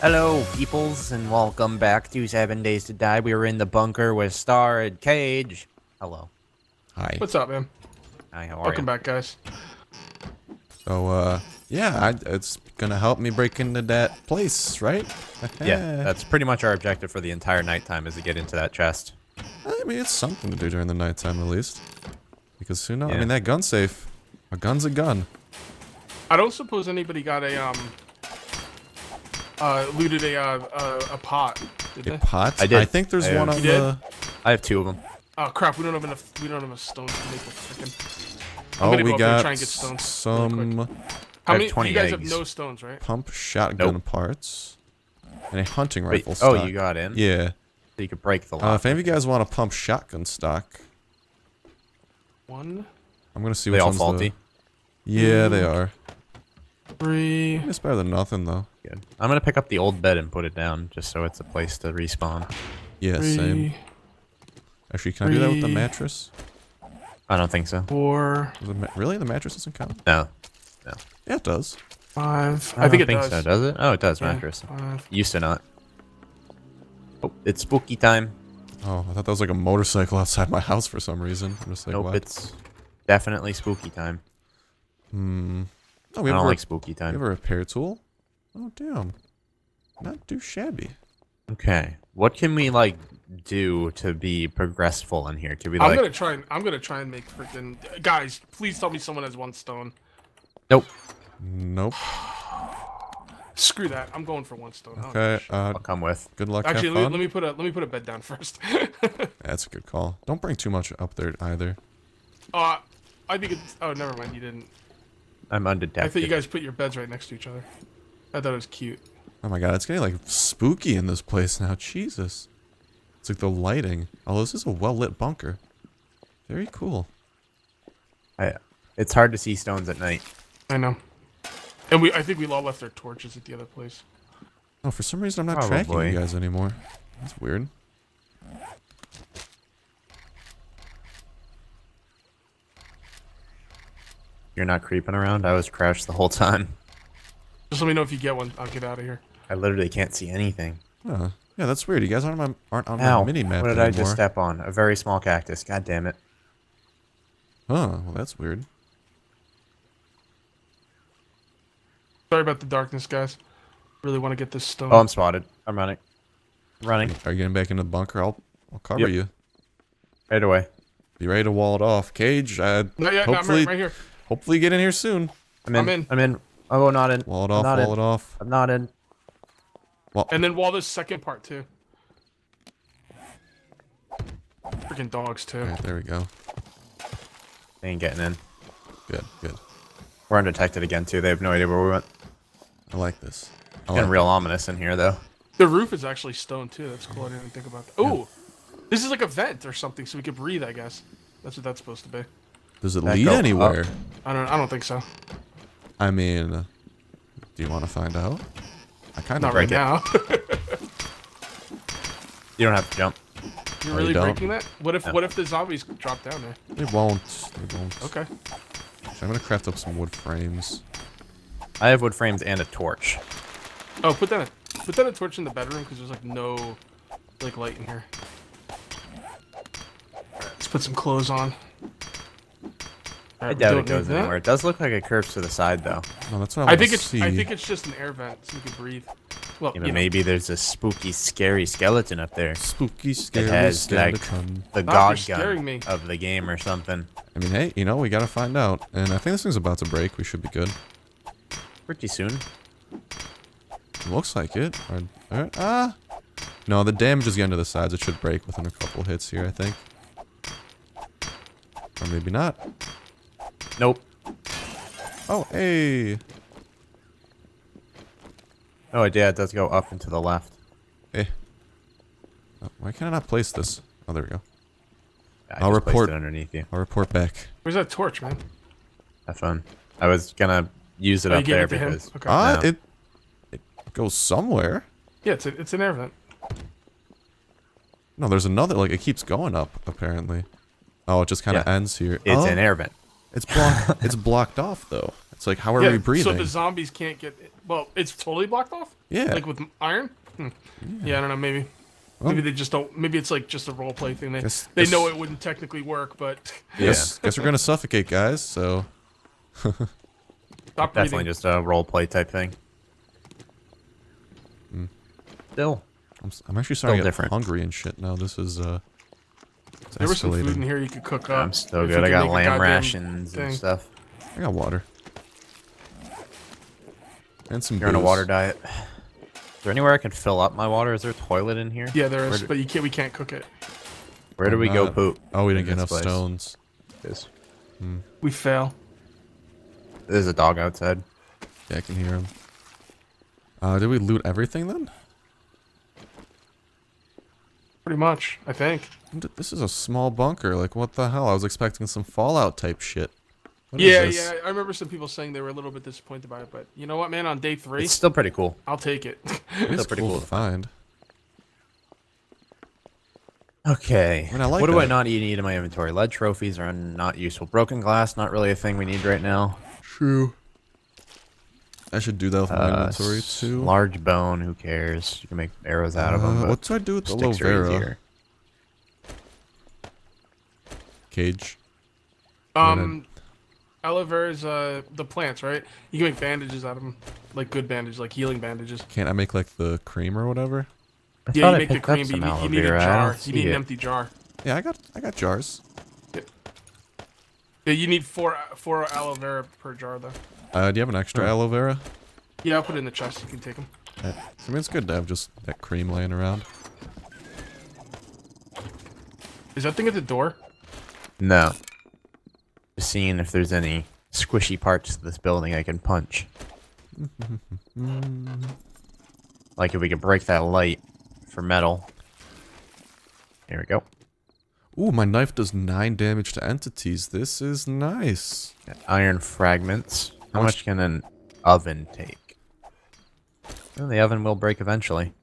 Hello, peoples, and welcome back to 7 Days to Die. We were in the bunker with Star and Kage. Hello. Hi. What's up, man? Hi, how are you? Welcome back, guys. So, yeah, it's gonna help me break into that place, right? Yeah, that's pretty much our objective for the entire nighttime, is to get into that chest. I mean, it's something to do during the nighttime, at least. Because, who knows? Yeah. I mean, that gun's safe. A gun's a gun. I don't suppose anybody got a, looted a pot. Did they? I did. I think there's one on the... I have two of them. Oh crap! We don't have enough. We don't have enough stones to make a freaking... Oh, we got and get stones some. How many? 20 you guys eggs. Have no stones, right? Pump shotgun parts and a hunting rifle. Wait, stock. Oh, you got in? Yeah. So you could break the lock. If any of you guys want to pump shotgun stock, I'm gonna see which one's faulty. Yeah, they are. Three. It's better than nothing, though. Good. I'm gonna pick up the old bed and put it down, just so it's a place to respawn. Yeah, same. Actually, can I do that with the mattress? I don't think so. Four. Really? The mattress doesn't count? No. No. Yeah, it does. Five. I think it does. So, does it? Oh, it does, yeah, mattress. Five. Used to not. Oh, it's spooky time. Oh, I thought that was like a motorcycle outside my house for some reason. I'm just like, nope, what? It's definitely spooky time. Hmm. Oh, we have like spooky time. We have a repair tool. Oh, damn. Not too shabby. Okay. What can we, like, do to be progressful in here? Can we, like... I'm gonna try and make freaking... Guys, please tell me someone has one stone. Nope. Nope. Screw that. I'm going for one stone. Okay. I'll come with. Good luck. Actually, let me put a bed down first. That's a good call. Don't bring too much up there, either. I think it's... Oh, never mind. You didn't. I'm undetected. I thought you guys put your beds right next to each other. I thought it was cute. Oh my god, it's getting like spooky in this place now. Jesus. It's like the lighting. Oh, this is a well-lit bunker. Very cool. It's hard to see stones at night. I know. And I think we all left our torches at the other place. Oh, for some reason I'm not tracking you guys anymore. That's weird. You're not creeping around? I was crouched the whole time. Just let me know if you get one. I'll get out of here. I literally can't see anything. Huh. Yeah, that's weird. You guys aren't on my mini-map anymore. What did I just step on? A very small cactus. God damn it. Huh. Well, that's weird. Sorry about the darkness, guys. Really want to get this stone. Oh, I'm spotted. I'm running. Are you getting back into the bunker? I'll cover you. Right away. Be ready to wall it off. Cage, hopefully, right here. Hopefully get in here soon. I'm in. Oh, not in. Wall it off, wall it off. I'm not in. Well, and then wall this second part, too. Freaking dogs, too. Right, there we go. They ain't getting in. Good, good. We're undetected again, too. They have no idea where we went. I like this. It's getting real ominous in here, though. The roof is actually stone, too. That's cool. I didn't even think about that. Ooh! Yeah. This is like a vent or something, so we could breathe, I guess. That's what that's supposed to be. Does it lead anywhere? I don't think so. I mean, do you want to find out? I kind of break it. Not right now. You don't have to jump. You're really breaking that? What if the zombies drop down there? They won't. Okay. So I'm gonna craft up some wood frames. I have wood frames and a torch. Oh, put that torch in the bedroom because there's like no light in here. Let's put some clothes on. I doubt it goes anywhere. It does look like it curves to the side, though. No, that's what I think see. I think it's just an air vent, so you can breathe. Well, yeah, maybe there's a spooky, scary skeleton up there. Spooky, scary skeleton. It has like the god gun of the game or something. I mean, hey, you know, we gotta find out. And I think this thing's about to break. We should be good. Pretty soon. It looks like it. All right. Ah. No, the damage is getting to the sides. It should break within a couple hits here, I think. Or maybe not. Nope. Oh, hey. Oh, yeah, it does go up and to the left. Hey. Oh, why can I not place this? Oh, there we go. Yeah, I'll report it underneath you. I'll report back. Where's that torch, man? Have fun. I was gonna use it up there because okay. It goes somewhere. Yeah, it's an air vent. No, there's another. Like it keeps going up apparently. Oh, it just kind of ends here. It's an air vent. It's blocked. It's blocked off though. It's like, how are we breathing? So the zombies can't get. Well, it's totally blocked off. Yeah. Like with iron. Hmm. Yeah. I don't know. Maybe. Well, maybe they just don't. Maybe it's like just a role play thing. They know it wouldn't technically work, but. Yes. Guess we're gonna suffocate, guys. So. Definitely just a role play type thing. Mm. Still. I'm actually sorry. I'm hungry and shit now. This is. There was some food in here you could cook up. I'm so good. I got lamb rations and stuff. I got water. And some. You're on a water diet. Is there anywhere I can fill up my water? Is there a toilet in here? Yeah, there is, but you can't. We can't cook it. Where do we go poop? Oh, we didn't get enough stones. We fail. There's a dog outside. Yeah, I can hear him. Did we loot everything then? Pretty much, I think. This is a small bunker. Like, what the hell? I was expecting some Fallout type shit. What is this? I remember some people saying they were a little bit disappointed about it, but you know what, man? On day 3, it's still pretty cool. I'll take it. It's pretty cool to find. Okay. Like what do I not need in my inventory? Lead trophies are not useful. Broken glass, not really a thing we need right now. True. I should do that with my inventory too. Large bone, who cares? You can make arrows out of them. What do I do with the aloe vera? Cage. Aloe vera is the plants, right? You can make bandages out of them, like good bandages, like healing bandages. Can't I make like the cream or whatever? Yeah, you make the cream, but you need a jar. You need an empty jar. Yeah, I got jars. Yeah, you need four aloe vera per jar though. Do you have an extra aloe vera? Yeah, I'll put it in the chest. You can take them. I mean, it's good to have just that cream laying around. Is that thing at the door? No. Just seeing if there's any squishy parts to this building I can punch. Like if we could break that light for metal. Here we go. Ooh, my knife does 9 damage to entities. This is nice. Iron fragments. How much can an oven take? Well, the oven will break eventually.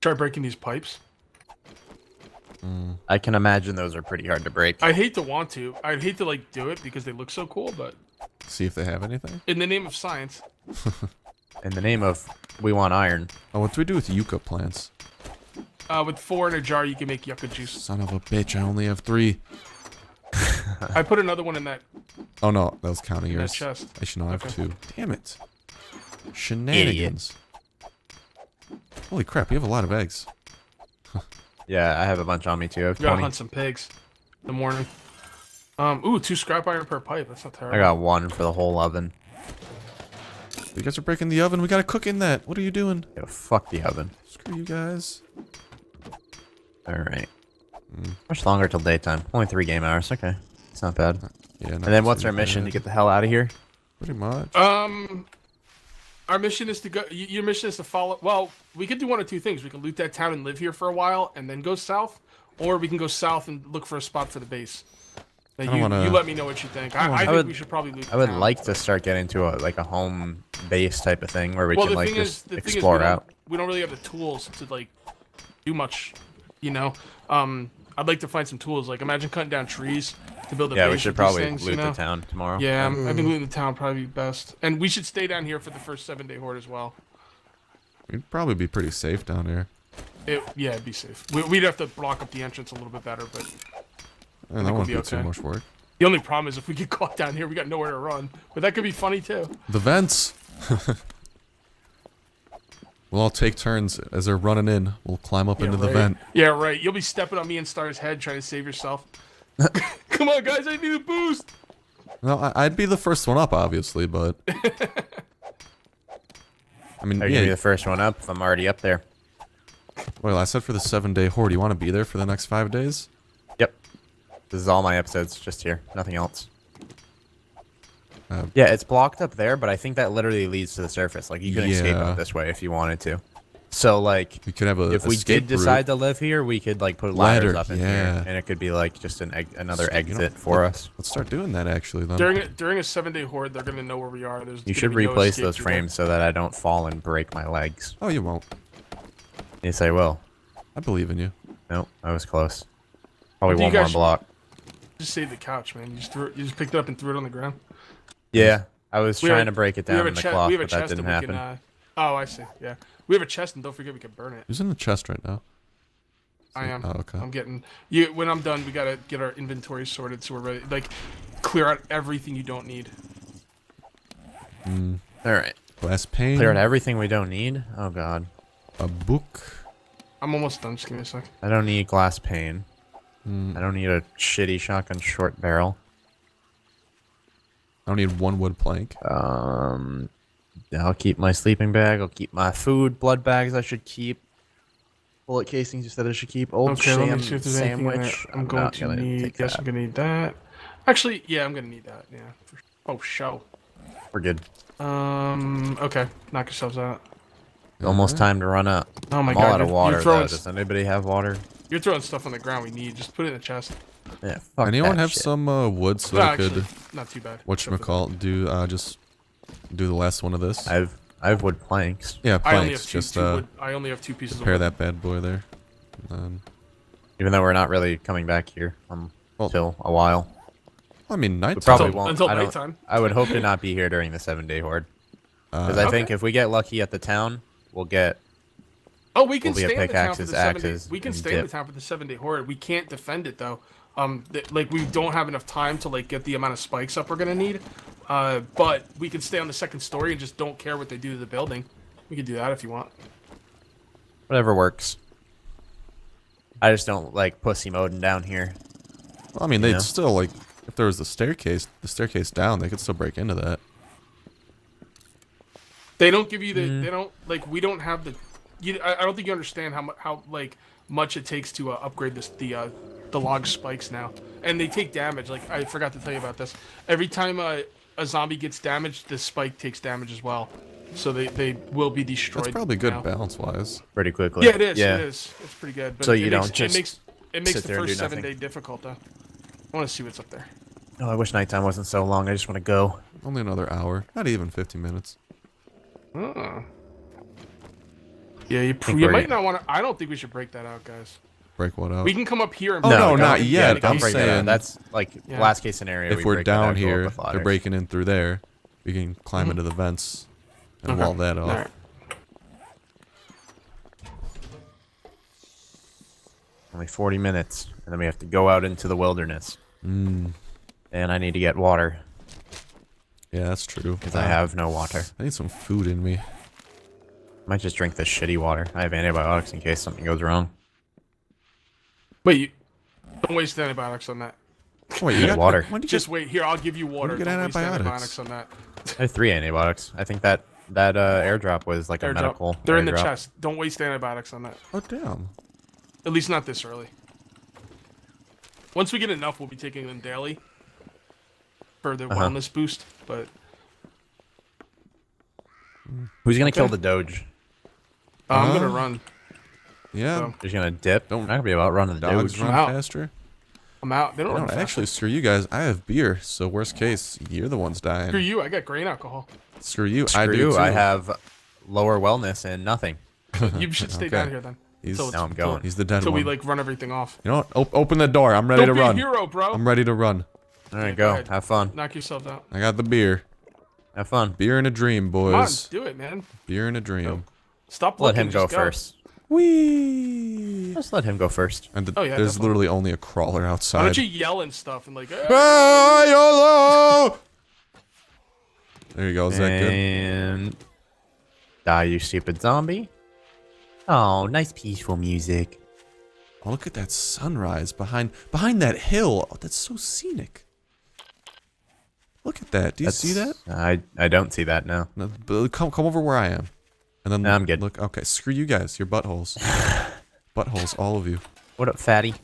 Try breaking these pipes. Mm. I can imagine those are pretty hard to break. I hate to want to. I'd hate to like do it because they look so cool, but... See if they have anything? In the name of science. In the name of... We want iron. Oh, what do we do with yucca plants? With 4 in a jar, you can make yucca juice. Son of a bitch, I only have 3. I put another one in that. Oh no, that was counting yours. Chest. I should not have 2. Damn it! Shenanigans! Idiot. Holy crap, you have a lot of eggs. Yeah, I have a bunch on me too. I have 20. Gotta hunt some pigs. In the morning. Ooh, 2 scrap iron per pipe. That's not terrible. I got 1 for the whole oven. You guys are breaking the oven. We gotta cook in that. What are you doing? Yo, fuck the oven. Screw you guys. All right. Much longer till daytime. Only 3 game hours. Okay, it's not bad. Yeah. And then what's our mission to get the hell out of here? Pretty much. Our mission is to go. Your mission is to follow. Well, we could do one of 2 things. We can loot that town and live here for a while, and then go south, or we can go south and look for a spot for the base. Now, you let me know what you think. I think we should probably loot. I would like to start getting to like a home base type of thing where we can like just explore out. We don't really have the tools to like do much. You know, I'd like to find some tools. Like, imagine cutting down trees to build a base. Yeah, we should probably loot the town tomorrow. Yeah, I think looting the town probably be best. And we should stay down here for the first 7-day horde as well. We'd probably be pretty safe down here. Yeah, it'd be safe. We'd have to block up the entrance a little bit better, but... And that won't be too much work. The only problem is if we get caught down here, we got nowhere to run. But that could be funny, too. The vents! We'll all take turns as they're running in. We'll climb up into the vent. Yeah, right. You'll be stepping on me and Star's head trying to save yourself. Come on, guys. I need a boost. No, I'd be the first one up, obviously, but... I mean, I'd be the first one up if I'm already up there. Well, I said for the 7-day horde. You want to be there for the next 5 days? Yep. This is all my episodes. Just here. Nothing else. Yeah, it's blocked up there, but I think that literally leads to the surface. Like, you could escape out this way if you wanted to. So, like, we could have if we did decide to live here, we could, like, put ladders up in here. And it could be, like, just another exit for us. Let's start doing that, actually, then. During a 7-day horde, they're going to know where we are. You should replace those frames so that I don't fall and break my legs. Oh, you won't. Yes, I will. I believe in you. Nope, I was close. Probably one more block. just saved the couch, man. You just threw it, you just picked it up and threw it on the ground. Yeah, I was trying to break it down in the cloth, but that didn't happen. Oh, I see. Yeah, we have a chest, and don't forget we can burn it. Who's in the chest right now? I am. Oh, okay. I'm getting you. When I'm done, we gotta get our inventory sorted so we're ready. Like, clear out everything you don't need. All right. Glass pane. Clear out everything we don't need. Oh God. A book. I'm almost done. Just give me a sec. I don't need glass pane. I don't need a shitty shotgun short barrel. I don't need one wood plank. I'll keep my sleeping bag. I'll keep my food. Blood bags I should keep. Bullet casings you said I should keep. Old sham sandwich. I'm going to need. Yes, I'm going to need that. Actually, yeah, I'm going to need that. Yeah. Oh, show. We're good. Okay. Knock yourselves out. Almost time to run up. Oh my God. I'm all out of water, though. Does anybody have water? You're throwing stuff on the ground we need. Just put it in the chest. Yeah. Fuck anyone have shit. Some wood so I could not too bad. Whatchamacallit, just do the last one of this. I've wood planks. Yeah, planks. I only have two pieces. Prepare of wood. That bad boy there. Even though we're not really coming back here until a while. I mean, nighttime. We probably won't. Until nighttime. I would hope to not be here during the 7-day horde. Because I think if we get lucky at the town, we'll get. Oh, we can stay in the town for the 7-day. We can stay in the town for the 7-day horde. We can't defend it though. Like we don't have enough time to like get the amount of spikes up we're gonna need. But we can stay on the second story and just don't care what they do to the building. We can do that if you want. Whatever works. I just don't like pussy moding down here. Well, I mean, they'd still like if there was a staircase, the staircase down, they could still break into that. They don't give you the. They don't like. We don't have the. I don't think you understand how much it takes to upgrade this the log spikes now, and they take damage. Like I forgot to tell you about this. Every time a zombie gets damaged, the spike takes damage as well, so they will be destroyed. That's probably good balance wise. Pretty quickly. Yeah, it is. Yeah. It is. It's pretty good. But so it makes the first 7-day difficult though. I want to see what's up there. Oh, I wish nighttime wasn't so long. I just want to go. Only another hour. Not even 50 minutes. Yeah, you might not want to. I don't think we should break that out, guys. Break what out? We can come up here and. Oh no, not yet. Yeah, I'm saying that's like last case scenario. If we're down here, they're breaking in through there. We can climb into the vents and wall that off. All right. Only 40 minutes, and then we have to go out into the wilderness. And I need to get water. Yeah, that's true. Because I have no water. I need some food in me. Might just drink this shitty water. I have antibiotics in case something goes wrong. Wait, don't waste antibiotics on that. Wait, you got water. Just wait here. I'll give you water. Don't waste antibiotics on that. I have 3 antibiotics. I think that airdrop was like a medical. They're in the chest. Don't waste antibiotics on that. Oh damn. At least not this early. Once we get enough, we'll be taking them daily for the wellness boost. But who's gonna kill the Doge? I'm gonna run. Yeah, he's gonna dip. Don't be about running the dogs. Doge. Run faster. I'm out. They don't actually. Screw you guys. I have beer, so worst case, you're the ones dying. Screw you. I got grain alcohol. Screw you. I do. Too. I have lower wellness and nothing. You should stay down here then. Now I'm going. He's the dead one. So we like run everything off. You know what? Open the door. I'm ready to run. Don't be a hero, bro. I'm ready to run. All right, go. Have fun. Knock yourselves out. I got the beer. Have fun. Beer and a dream, boys. Come on, do it, man. Beer and a dream. Go. Stop. Let him go first. Wee. Just let him go first. And there's literally only a crawler outside. Why don't you yell and stuff and like. YOLO! There you go. Is that good? And die, you stupid zombie. Oh, nice peaceful music. Oh, look at that sunrise behind that hill. Oh, that's so scenic. Look at that. Do you see that? I don't see that now. No, come over where I am. And then I'm good. Look, okay, screw you guys. Your buttholes. Buttholes, all of you. What up, fatty?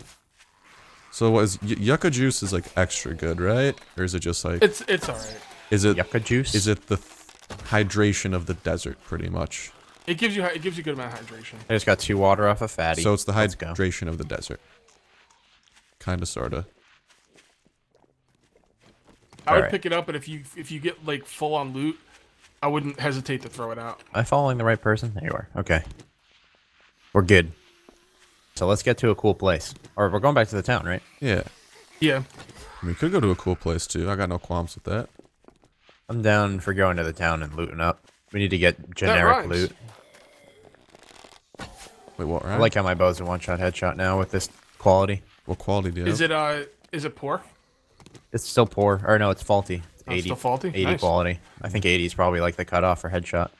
So what is yucca juice is like extra good, right? Or is it just like it's alright. Is it yucca juice? Is it the hydration of the desert pretty much? It gives you a good amount of hydration. I just got 2 water off of fatty. So it's the hydration of the desert. Kinda sorta. I would pick it up, but if you get like full on loot, I wouldn't hesitate to throw it out. Am I following the right person? There you are. Okay. We're good. So let's get to a cool place. Or we're going back to the town, right? Yeah. Yeah. I mean, could go to a cool place too. I got no qualms with that. I'm down for going to the town and looting up. We need to get generic loot. Wait, what? Right? I like how my bow's a one-shot headshot now with this quality. What quality do you have? Is it poor? It's still poor. Or no, it's faulty. It's 80. Still faulty? 80 nice. Quality. I think 80 is probably like the cutoff for headshot.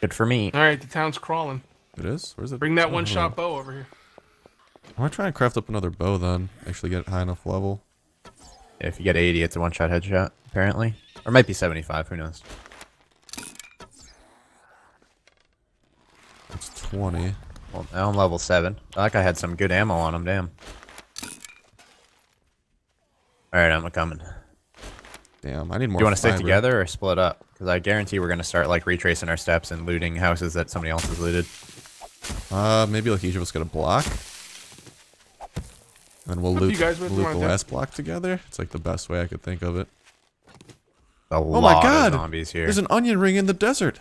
Good for me. All right, the town's crawling. It is? Where's it? Bring that one-shot bow over here. I might try and craft up another bow then. Actually get it high enough level. Yeah, if you get 80, it's a one-shot headshot, apparently. Or it might be 75, who knows. It's 20. Well, now I'm level 7. That guy had some good ammo on him, damn. Alright, I'm coming. Damn, I need more. Do you want to stick together or split up? Because I guarantee we're going to start like retracing our steps and looting houses that somebody else has looted. Maybe like each of us get a block. And we'll loot the last block together. It's like the best way I could think of it. Oh my god! Zombies here. There's an onion ring in the desert.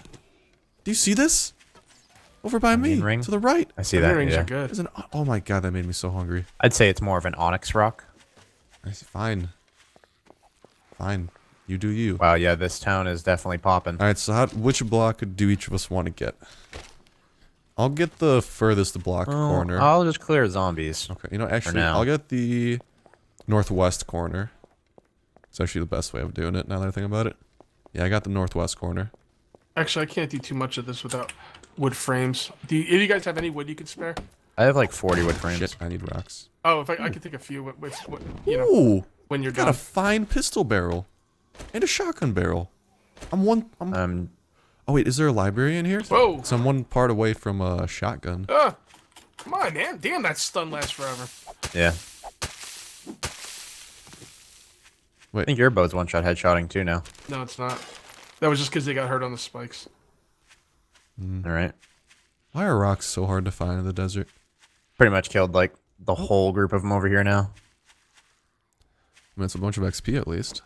Do you see this? Over by me, to the right. I see that. Onion rings are good. There's an, oh my god, that made me so hungry. I'd say it's more of an onyx rock. Fine. Fine. You do you. Wow, yeah, this town is definitely popping. All right, so which block do each of us want to get? I'll get the furthest block corner. I'll just clear zombies. Okay, you know, actually, I'll get the northwest corner. It's actually the best way of doing it, now that I think about it. Yeah, I got the northwest corner. Actually, I can't do too much of this without wood frames. Do you guys have any wood you could spare? I have like 40 wood frames. Shit, I need rocks. Oh, if I could take a few with you know, when you're done. I got a fine pistol barrel. And a shotgun barrel. Oh wait, is there a library in here? Whoa! So I'm one part away from a shotgun. Come on, man! Damn, that stun lasts forever. Yeah. Wait. I think your bow's one-shot headshotting too now. No, it's not. That was just because they got hurt on the spikes. All right. Why are rocks so hard to find in the desert? Pretty much killed like the whole group of them over here now. I mean, it's a bunch of XP at least.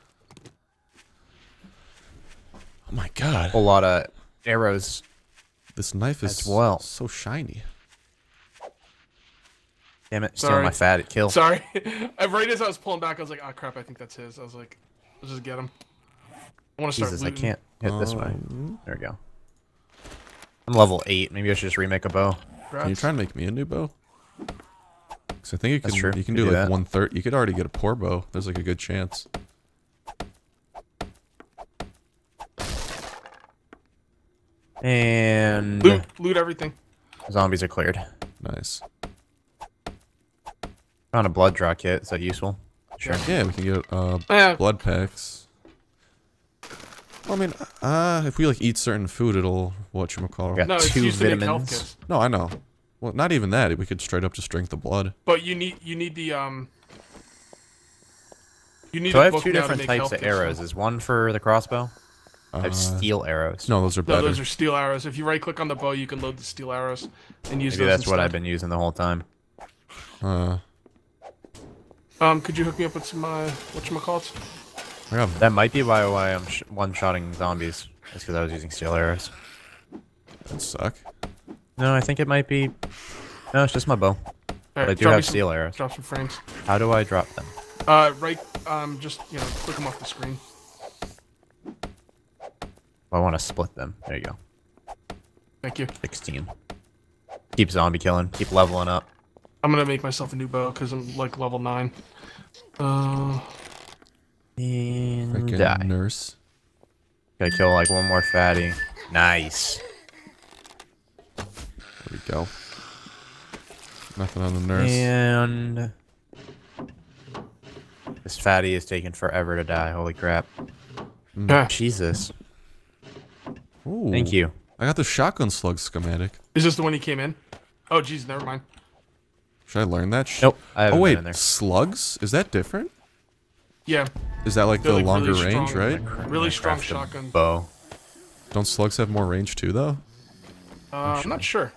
Oh my god. A lot of arrows. This knife is so shiny. Damn it. Sorry. Stealing my fat, it kills. Sorry. Right as I was pulling back, I was like, oh crap, I think that's his. I was like, let's just get him. I want to start looting. I can't hit this way. There we go. I'm level 8. Maybe I should just remake a bow. Can you try and make me a new bow? Because I think you can, you can do like 1/3. You could already get a poor bow. There's like a good chance. And loot everything. Zombies are cleared. Nice. Found a blood draw kit. Is that useful? Sure. Yeah, we can get blood packs. Well, I mean, if we like eat certain food, it'll whatchamacallit. No, it's used to make health kits. No, I know. Well, not even that. We could straight up just drink the blood. But you need the So I have two different types of arrows. Is one for the crossbow? I have steel arrows. No, those are better. No, those are steel arrows. If you right-click on the bow, you can load the steel arrows and use those. That's what I've been using the whole time. Could you hook me up with some whatchamacallits? That might be why I'm one-shotting zombies. That's because I was using steel arrows. That suck. No, I think it might be. No, it's just my bow. Right, I do have steel arrows. Drop some frames. How do I drop them? Just click them off the screen. I want to split them. There you go. Thank you. 16. Keep zombie killing. Keep leveling up. I'm gonna make myself a new bow because I'm like level 9. And die. Nurse. Gotta kill like one more fatty. Nice. There we go. Nothing on the nurse. And this fatty is taking forever to die. Holy crap. Mm. Jesus. Ooh, thank you. I got the shotgun slug schematic. Is this the one he came in? Oh, jeez, never mind. Should I learn that? Nope. I haven't been in there. Slugs? Is that different? Yeah. Is that like the longer range, right? Really strong shotgun bow. Don't slugs have more range too, though? I'm not sure.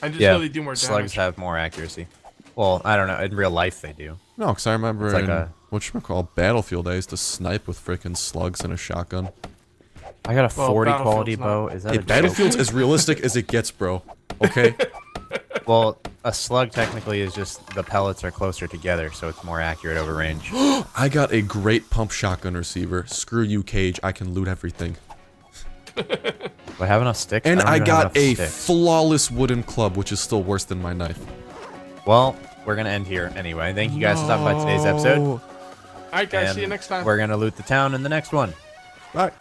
I just know they do more damage. Slugs have more accuracy. Well, I don't know. In real life, they do. No, because I remember in whatchamacallit Battlefield, I used to snipe with frickin' slugs and a shotgun. I got a 40 quality bow. Is that a joke? Battlefield's as realistic as it gets, bro. Okay. Well, A slug technically is just the pellets are closer together, so it's more accurate over range. I got a great pump shotgun receiver. Screw you, Cage. I can loot everything. Do I have enough sticks? And I got a flawless wooden club, which is still worse than my knife. Well, we're going to end here anyway. Thank you guys for stopping by today's episode. All right, guys. See you next time. We're going to loot the town in the next one. Bye.